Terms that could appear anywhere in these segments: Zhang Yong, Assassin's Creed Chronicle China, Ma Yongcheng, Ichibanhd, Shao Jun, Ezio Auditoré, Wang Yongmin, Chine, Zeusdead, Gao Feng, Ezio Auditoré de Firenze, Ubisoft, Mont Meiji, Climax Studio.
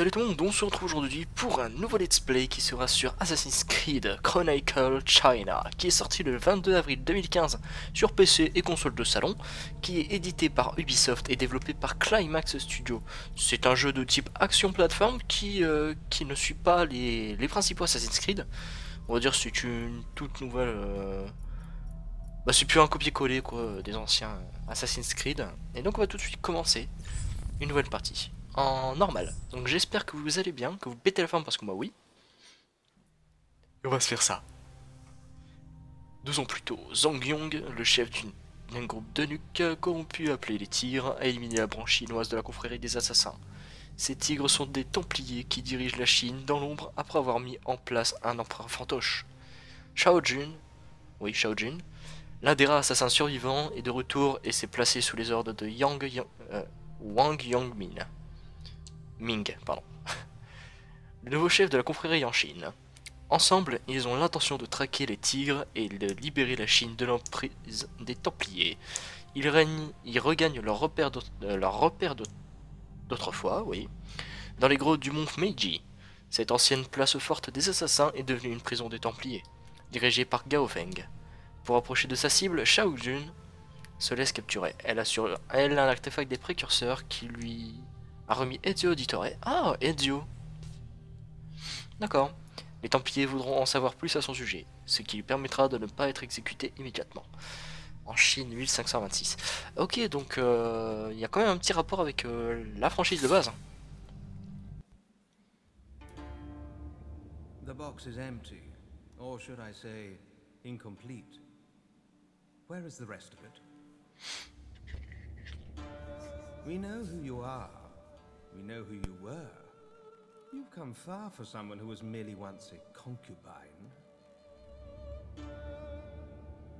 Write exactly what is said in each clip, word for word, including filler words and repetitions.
salut tout le monde, on se retrouve aujourd'hui pour un nouveau let's play qui sera sur Assassin's Creed Chronicle China, qui est sorti le vingt-deux avril deux mille quinze sur P C et console de salon, qui est édité par Ubisoft et développé par Climax Studio. C'est un jeu de type action-plateforme qui, euh, qui ne suit pas les, les principaux Assassin's Creed. On va dire c'est une toute nouvelle... Euh... Bah c'est plus un copier-coller quoi des anciens Assassin's Creed. Et donc on va tout de suite commencer une nouvelle partie en normal. Donc j'espère que vous allez bien, que vous pétez la forme parce que moi oui. Et on va se faire ça. Deux ans plus tôt, Zhang Yong, le chef d'un groupe d'eunuques corrompus appelé les Tigres, a éliminé la branche chinoise de la confrérie des assassins. Ces tigres sont des Templiers qui dirigent la Chine dans l'ombre après avoir mis en place un empereur fantoche. Shao Jun, oui Shao Jun, l'un des rares assassins survivants est de retour et s'est placé sous les ordres de Yang Yang, euh, Wang Yongmin. Ming, pardon. Le nouveau chef de la confrérie en Chine. Ensemble, ils ont l'intention de traquer les tigres et de libérer la Chine de l'emprise des Templiers. Ils, règnent, ils regagnent leur repère d'autrefois, oui, dans les grottes du Mont Meiji. Cette ancienne place forte des assassins est devenue une prison des Templiers, dirigée par Gao Feng. Pour approcher de sa cible, Shao Jun se laisse capturer. Elle a sur elle un artefact des précurseurs qui lui a remis Ezio Auditoré. Ah, Ezio. D'accord. Les Templiers voudront en savoir plus à son sujet, ce qui lui permettra de ne pas être exécuté immédiatement. En Chine, mille cinq cent vingt-six. Ok, donc il euh, y a quand même un petit rapport avec euh, la franchise de base. The box is empty, or should I say incomplete. Where is the rest of it? We know who you are. We know who you were. You've come far for someone who was merely once a concubine.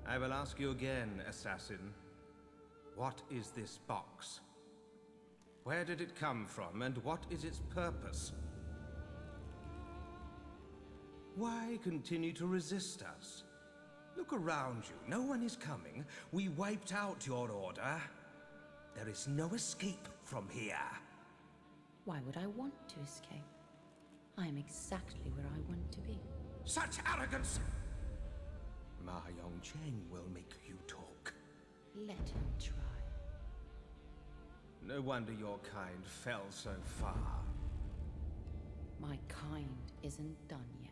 I will ask you again, assassin. What is this box? Where did it come from, and what is its purpose? Why continue to resist us? Look around you. No one is coming. We wiped out your order. There is no escape from here. Why would I want to escape? I am exactly where I want to be. Such arrogance! Ma Yongcheng will make you talk. Let him try. No wonder your kind fell so far. My kind isn't done yet.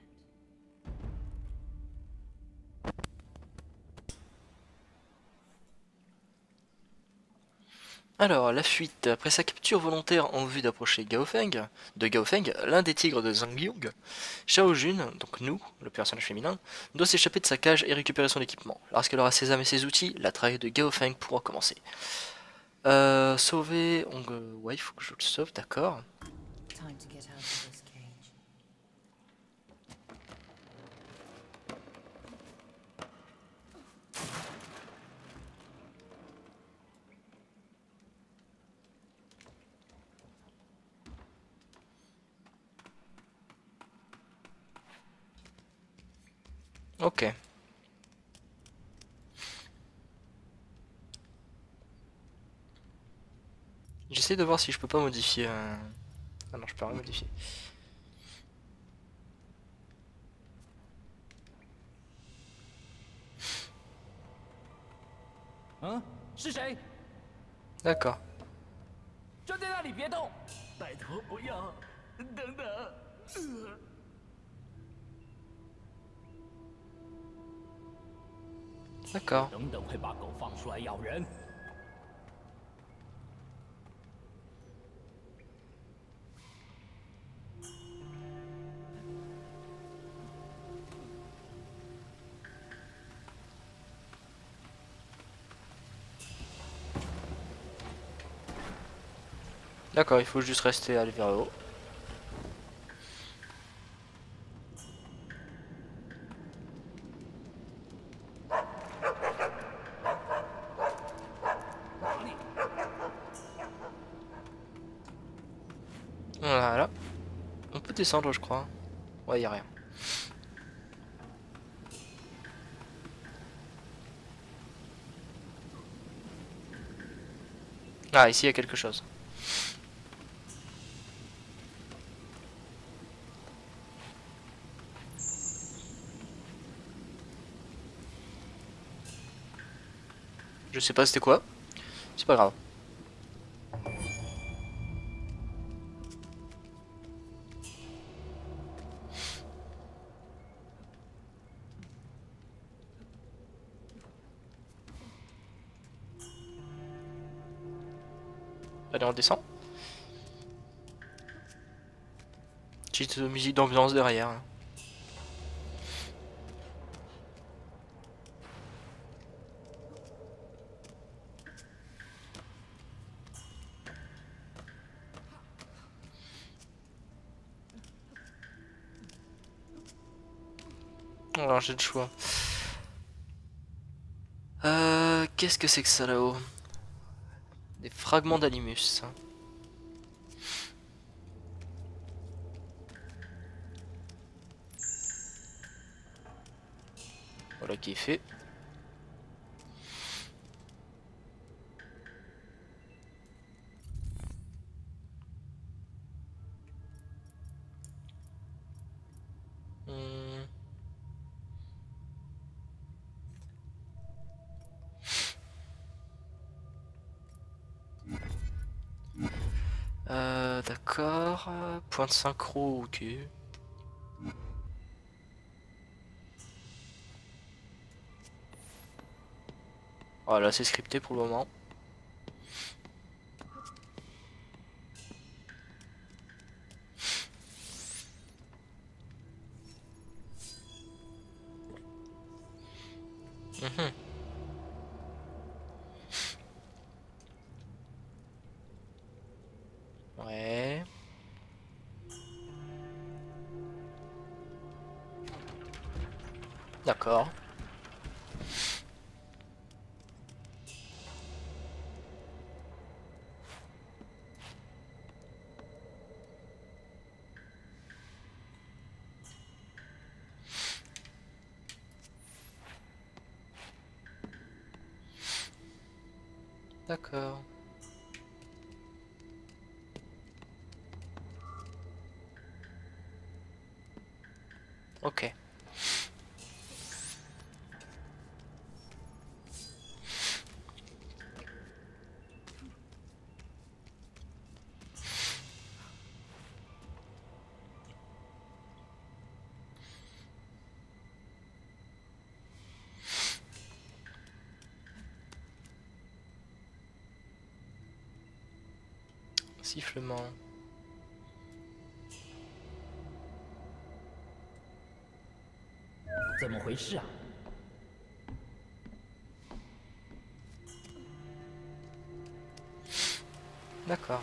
Alors, la fuite. Après sa capture volontaire en vue d'approcher Gao Feng, de Gao Feng, l'un des tigres de Zhang Yong, Shao Jun, donc nous, le personnage féminin, doit s'échapper de sa cage et récupérer son équipement. Lorsqu'elle aura ses armes et ses outils, la traque de Gao Feng pourra commencer. Euh, sauver... On... Ouais, il faut que je le sauve, d'accord. Ok. J'essaie de voir si je peux pas modifier... Euh... Ah non, je peux rien modifier. Hein? D'accord. D'accord. D'accord, il faut juste rester aller vers le haut. Voilà. On peut descendre, je crois. Ouais, y a rien. Ah, ici y a quelque chose. Je sais pas c'était quoi. C'est pas grave. Allez, on descend. Petite musique d'ambiance derrière. Alors j'ai le choix. Euh, Qu'est-ce que c'est que ça là-haut? Des fragments d'Alimus. Voilà qui est fait. Point de synchro, ok. Voilà, c'est scripté pour le moment. Mmh. D'accord. D'accord. Ok. Sifflement. D'accord. D'accord.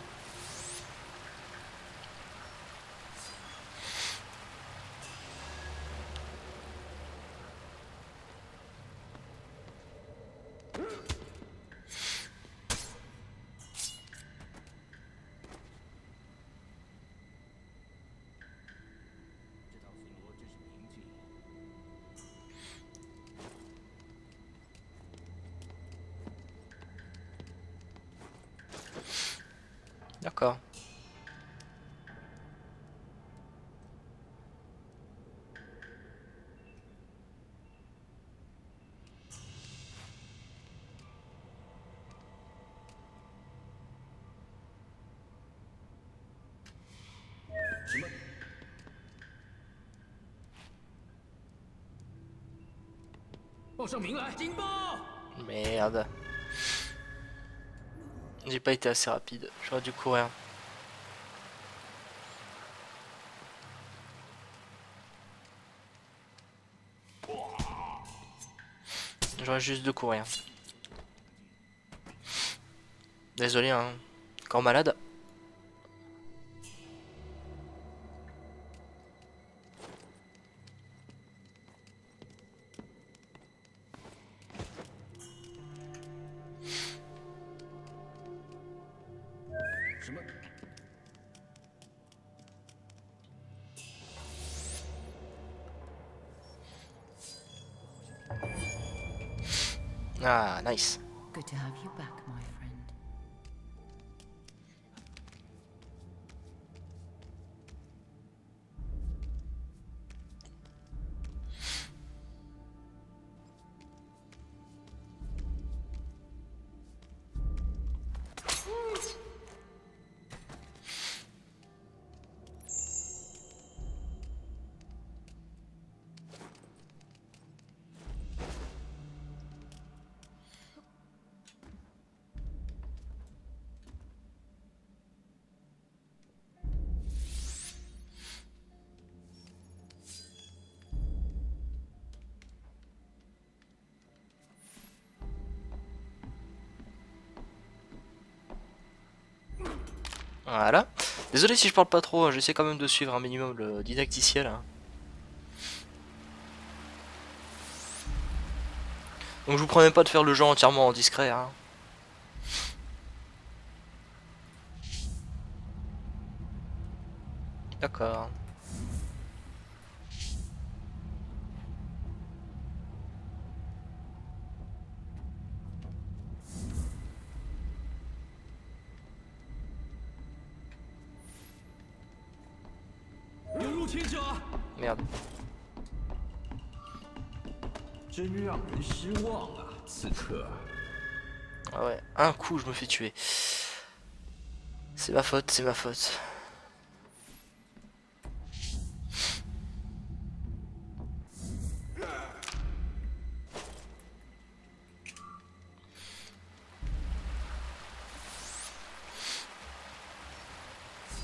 Merde. J'ai pas été assez rapide, j'aurais dû courir. J'aurais juste dû courir. Désolé, hein. Quand malade. Ah, nice. Good to have you back, my friend. Voilà. Désolé si je parle pas trop, j'essaie quand même de suivre un minimum le didacticiel. Donc je vous promets pas de faire le jeu entièrement en discret. Hein. D'accord. Merde. Ah ouais, un coup je me fais tuer. C'est ma faute, c'est ma faute.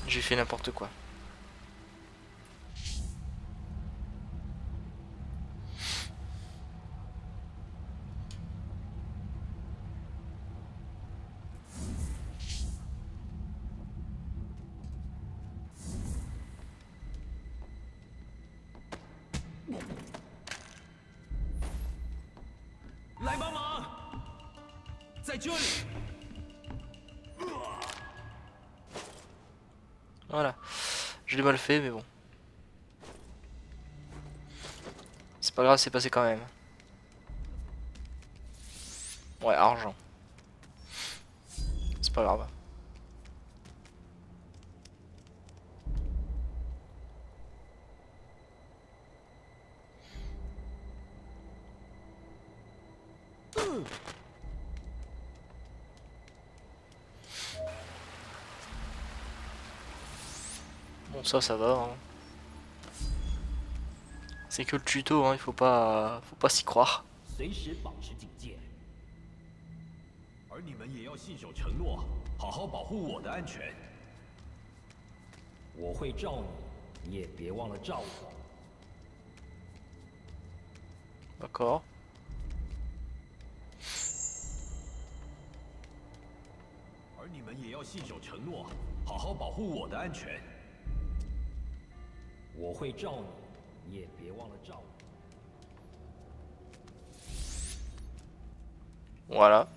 J'ai fait n'importe quoi. Voilà, je l'ai mal fait mais bon. C'est pas grave, c'est passé quand même. Ouais, argent. C'est pas grave. Ça, ça va. Hein. C'est que le tuto, hein, il faut pas, faut pas s'y croire. D'accord. Voilà.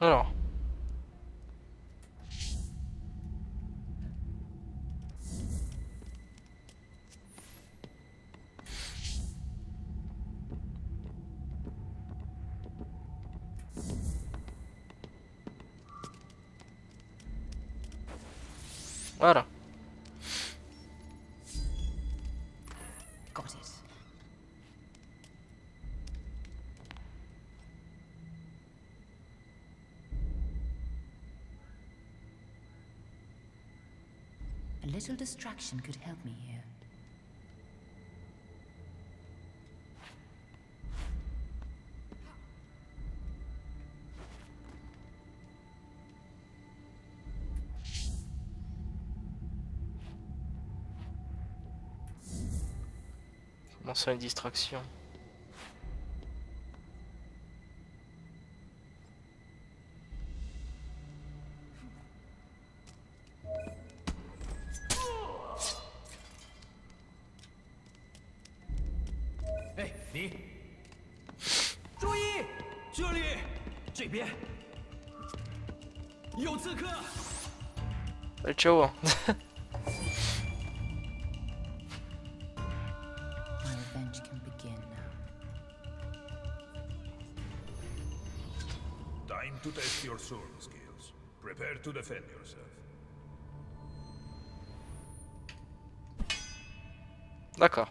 Alors. Voilà. A little distraction could help me here. Une distraction. Hey, ni. Ciao. To test your sword skills. Prepare to defend yourself. D'accord.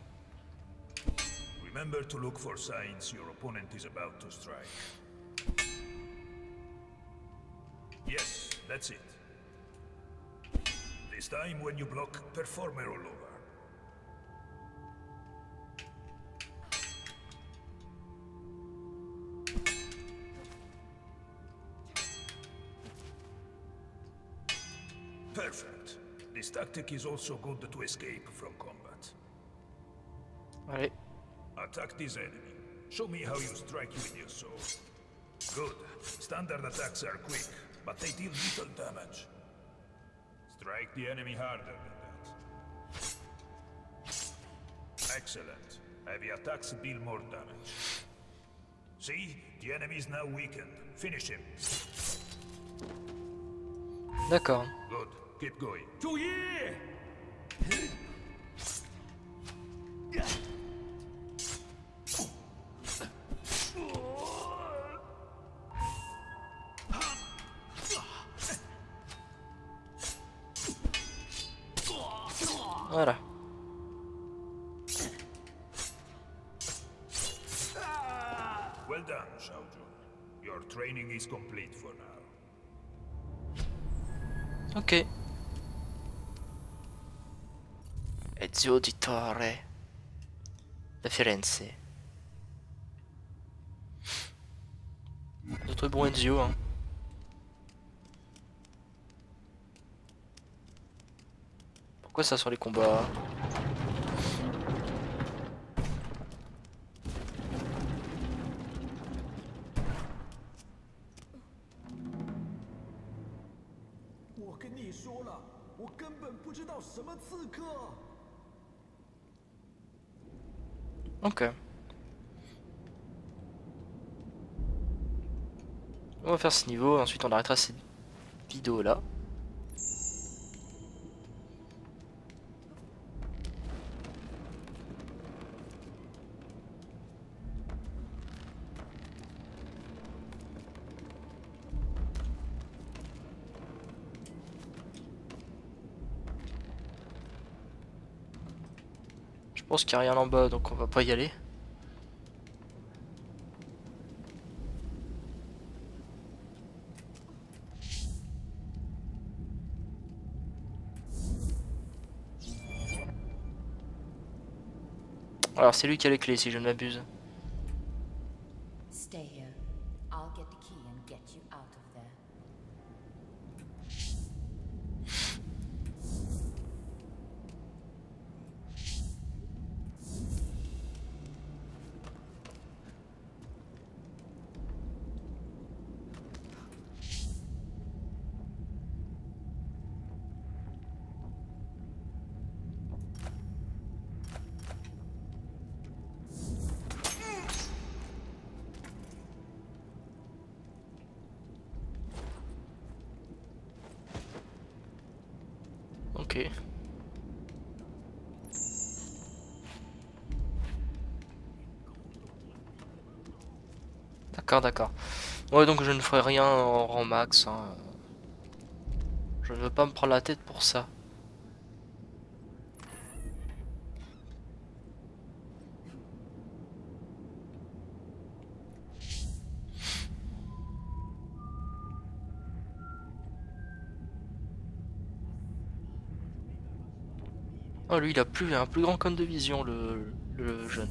Remember to look for signs your opponent is about to strike. Yes, that's it. This time when you block, perform a rollover. Perfect. This tactic is also good to escape from combat. Allez. Attack this enemy. Show me how you strike with your sword. Good. Standard attacks are quick, but they deal little damage. Strike the enemy harder than that. Excellent. Heavy attacks deal more damage. See? The enemy is now weakened. Finish him. D'accord. Good. Keep going. Voilà. Well done, Shao Jun. Your training is complete for now. Ok. Ezio Auditoré de Firenze. Notre bon Ezio, hein. Pourquoi ça sur les combats? Ok. On va faire ce niveau, ensuite on arrêtera cette vidéo là. Je pense qu'il n'y a rien en bas, donc on va pas y aller. Alors c'est lui qui a les clés si je ne m'abuse. Ok. D'accord, d'accord. Ouais, donc je ne ferai rien en rang max, hein. Je ne veux pas me prendre la tête pour ça. Oh, lui il a plus un plus grand cône de vision, le, le jeune.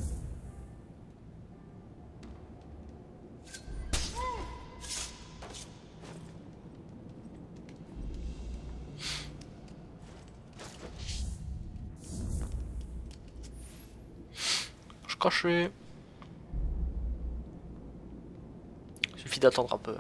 Je crachais. Suffit d'attendre un peu.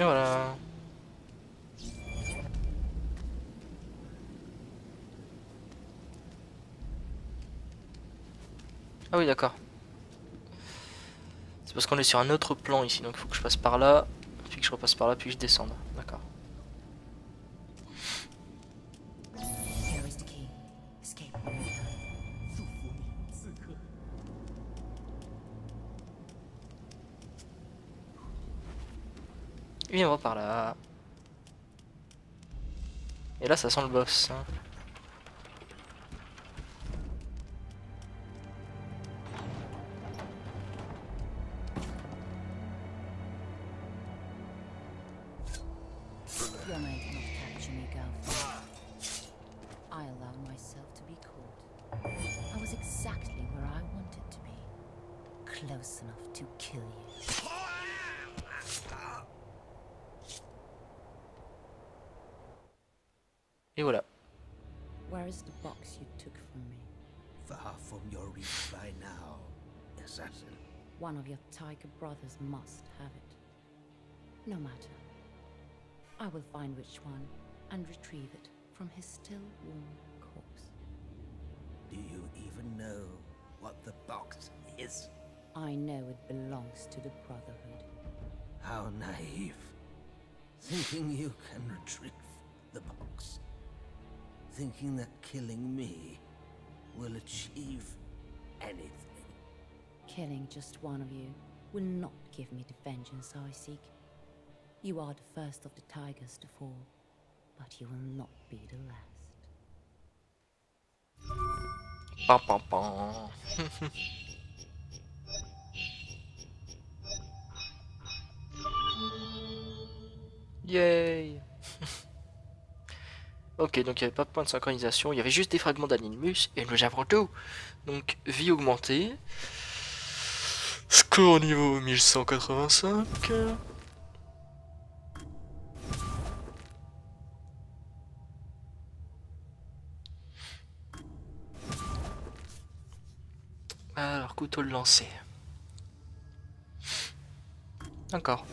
Et voilà. Ah oui, d'accord. C'est parce qu'on est sur un autre plan ici, donc il faut que je passe par là, puis que je repasse par là, puis que je descende. D'accord. Et on va par là. Et là ça sent le boss, hein. Your man cannot capture me, Gao Feng. I allowed myself to be caught. I was exactly where I wanted to be. Close enough to kill you. Et voilà. Where is the box you took from me? Far from your reach by now, assassin. One of your tiger brothers must have it. No matter. I will find which one and retrieve it from his still warm corpse. Do you even know what the box is? I know it belongs to the Brotherhood. How naive. Thinking you can retrieve the box. Thinking that killing me will achieve anything. Killing just one of you will not give me the vengeance I seek. You are the first of the tigers to fall, but you will not be the last. Bah, bah, bah. Yay. Ok, donc il n'y avait pas de point de synchronisation, il y avait juste des fragments d'animus et le Javranto. Donc, vie augmentée. Score niveau mille cent quatre-vingt-cinq. Alors, couteau de lancer. D'accord.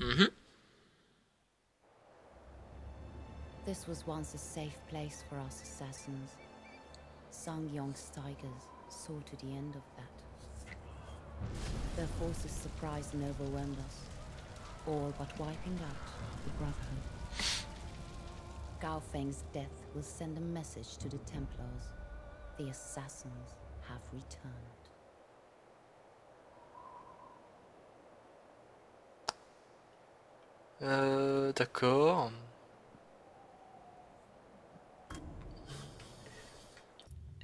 Mhm. This was once a safe place for us assassins. Zhang Yong's tigers saw to the end of that. Their forces surprised and overwhelmed us, all but wiping out the Brotherhood. Gao Feng's death will send a message to the Templars. The assassins have returned. Euh, d'accord.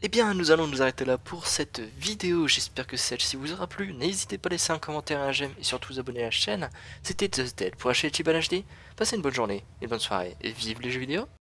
Eh bien, nous allons nous arrêter là pour cette vidéo. J'espère que celle-ci vous aura plu. N'hésitez pas à laisser un commentaire, un j'aime et surtout vous abonner à la chaîne. C'était Zeusdead pour Ichibanhd. Passez une bonne journée, une bonne soirée et vive les jeux vidéo.